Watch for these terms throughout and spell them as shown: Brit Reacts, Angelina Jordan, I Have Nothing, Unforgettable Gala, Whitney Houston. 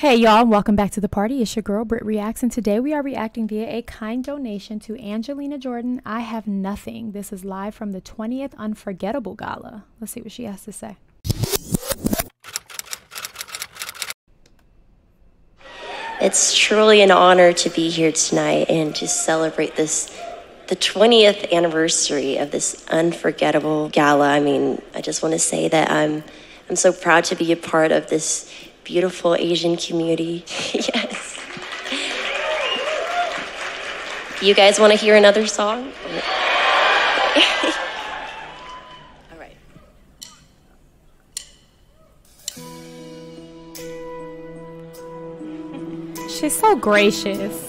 Hey y'all, welcome back to the party. It's your girl Brit Reacts, and today we are reacting via a kind donation to Angelina Jordan, I Have Nothing. This is live from the 20th Unforgettable Gala. Let's see what she has to say. It's truly an honor to be here tonight and to celebrate the 20th anniversary of this Unforgettable Gala. I mean, I just want to say that I'm so proud to be a part of this beautiful Asian community. Yes. You guys want to hear another song? All right. She's so gracious.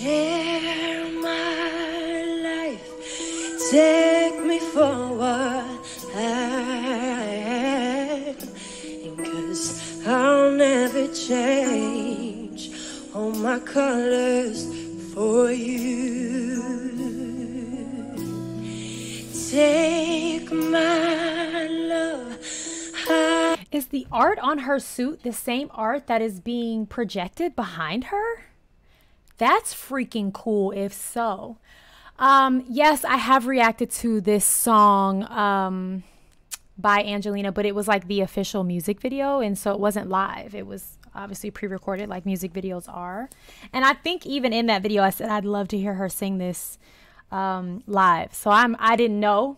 Share my life, take me for what I am, because I'll never change all my colors for you. Take my love. Is the art on her suit the same art that is being projected behind her? That's freaking cool if so. Yes, I have reacted to this song by Angelina, but it was like the official music video. And so it wasn't live. It was obviously pre-recorded like music videos are. And I think even in that video, I said I'd love to hear her sing this live. So I didn't know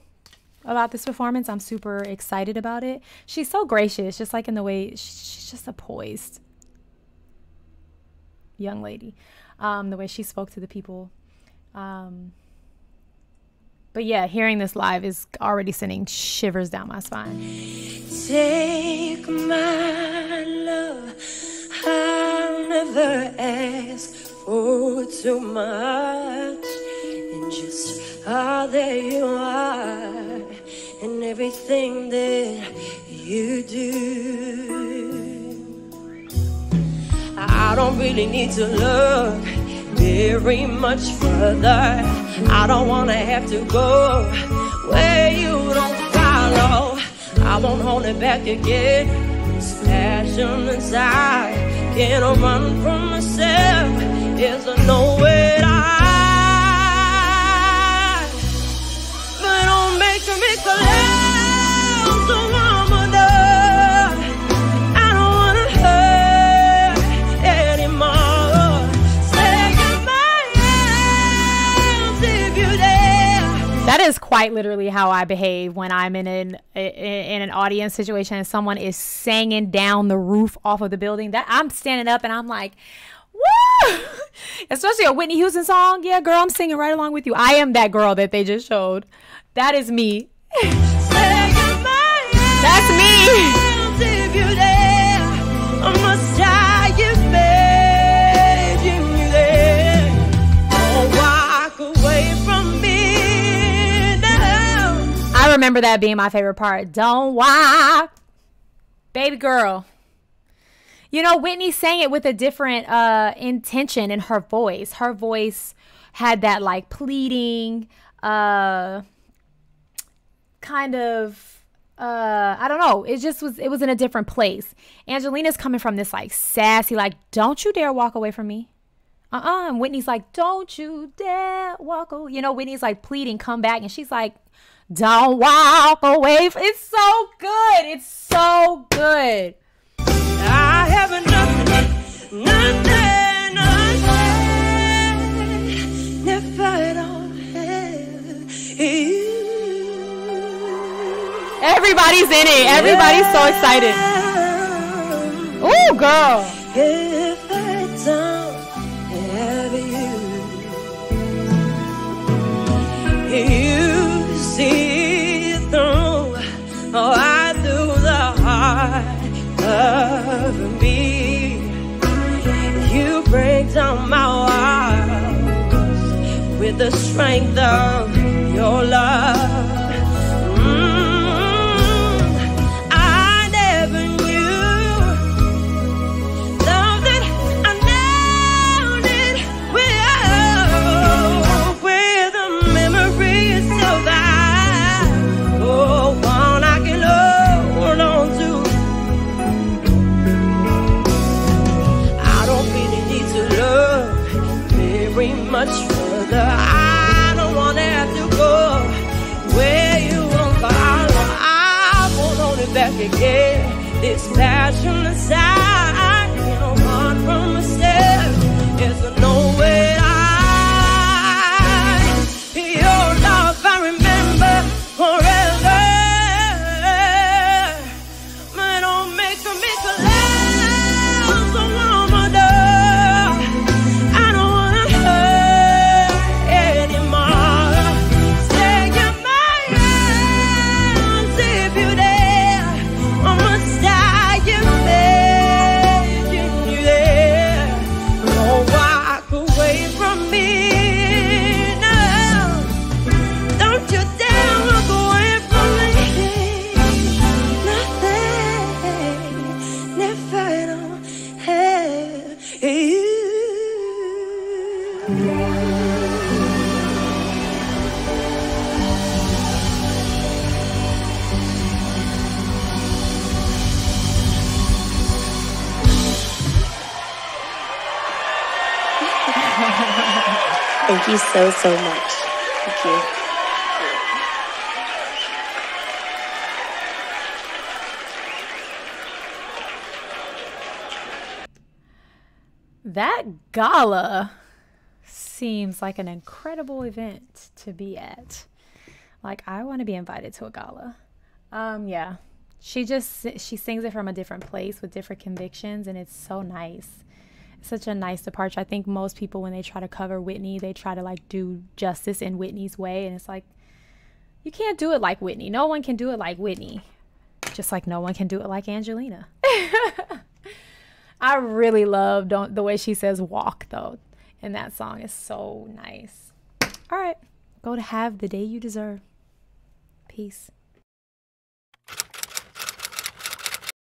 about this performance. I'm super excited about it. She's so gracious, just like in the way she's just a poised young lady, the way she spoke to the people. But yeah, hearing this live is already sending shivers down my spine. Take my love, I'll never ask for too much, and just all that you are, and everything that you do. I don't really need to look very much further. I don't wanna have to go where you don't follow. I won't hold it back again. This passion inside can't run from myself. There's nowhere to hide, but don't make me collapse, so mama does. That is quite literally how I behave when I'm in an audience situation and someone is singing down the roof off of the building. That I'm standing up and I'm like, woo! Especially a Whitney Houston song. Yeah, girl, I'm singing right along with you. I am that girl that they just showed. That is me. That's me. Remember that being my favorite part. Don't walk, baby girl. You know, Whitney sang it with a different intention in her voice. Her voice had that like pleading kind of I don't know, it just was, it was in a different place. Angelina's coming from this like sassy like, don't you dare walk away from me. And Whitney's like, don't you dare walk away. You know, Whitney's like pleading, come back, and she's like, don't walk away. It's so good. It's so good. I have nothing, nothing, nothing, if I don't have you. Everybody's in it. Everybody's so excited. Ooh, girl. If I don't have you, see through, oh, I do the heart of me. You break down my walls with the strength of your love. I never knew love that much further. I don't want to have to go where you won't follow. I won't hold it back again. This passion aside, I can't run from myself. There's no way your love I remember forever. But don't make me collapse, so I'm under. I don't wanna hurt anymore. Stay in my arms if you dare. I must die imagining you there. Don't walk away from me. Thank you so, so much. Thank you. That gala seems like an incredible event to be at. Like, I want to be invited to a gala. Yeah. She sings it from a different place with different convictions, and it's so nice. Such a nice departure. I think most people, when they try to cover Whitney, they try to like do justice in Whitney's way, and it's like, you can't do it like Whitney. No one can do it like Whitney, just like no one can do it like Angelina. I really love the way she says walk though, and that song is so nice. All right, go to Have the Day You Deserve. Peace.